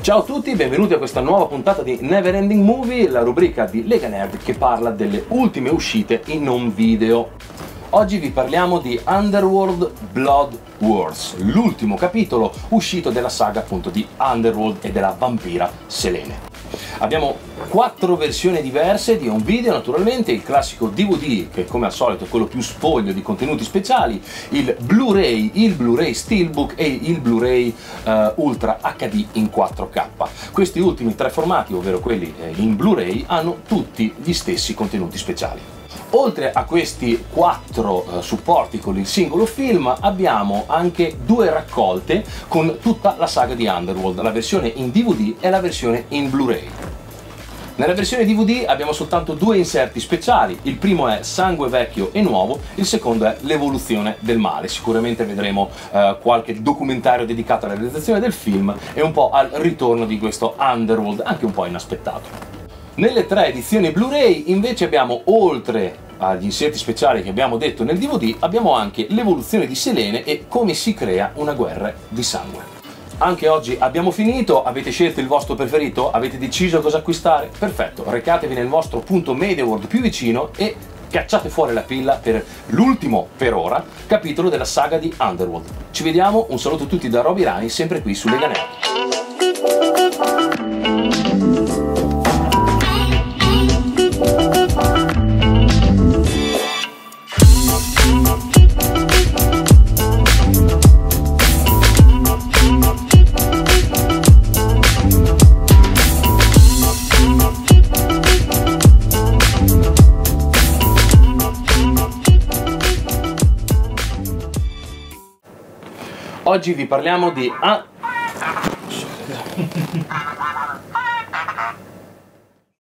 Ciao a tutti, benvenuti a questa nuova puntata di Neverending Movie, la rubrica di Lega Nerd che parla delle ultime uscite in home video. Oggi vi parliamo di Underworld Blood Wars, l'ultimo capitolo uscito della saga appunto di Underworld e della vampira Selene. Abbiamo 4 versioni diverse di un video, naturalmente il classico DVD, che come al solito è quello più spoglio di contenuti speciali, il Blu-ray Steelbook e il Blu-ray Ultra HD in 4K. Questi ultimi 3 formati, ovvero quelli in Blu-ray, hanno tutti gli stessi contenuti speciali. Oltre a questi 4 supporti con il singolo film abbiamo anche 2 raccolte con tutta la saga di Underworld, la versione in DVD e la versione in Blu-ray. Nella versione DVD abbiamo soltanto 2 inserti speciali, il primo è Sangue vecchio e nuovo, il secondo è L'evoluzione del male. Sicuramente vedremo qualche documentario dedicato alla realizzazione del film e un po' al ritorno di questo Underworld, anche un po' inaspettato. Nelle 3 edizioni Blu-ray invece abbiamo, oltre agli inserti speciali che abbiamo detto nel DVD, abbiamo anche l'evoluzione di Selene e come si crea una guerra di sangue. Anche oggi abbiamo finito, avete scelto il vostro preferito? Avete deciso cosa acquistare? Perfetto, recatevi nel vostro punto MediaWorld più vicino e cacciate fuori la pilla per l'ultimo, per ora, capitolo della saga di Underworld. Ci vediamo, un saluto a tutti da Roby Rai, sempre qui su Lega Nerd. Oggi vi parliamo di...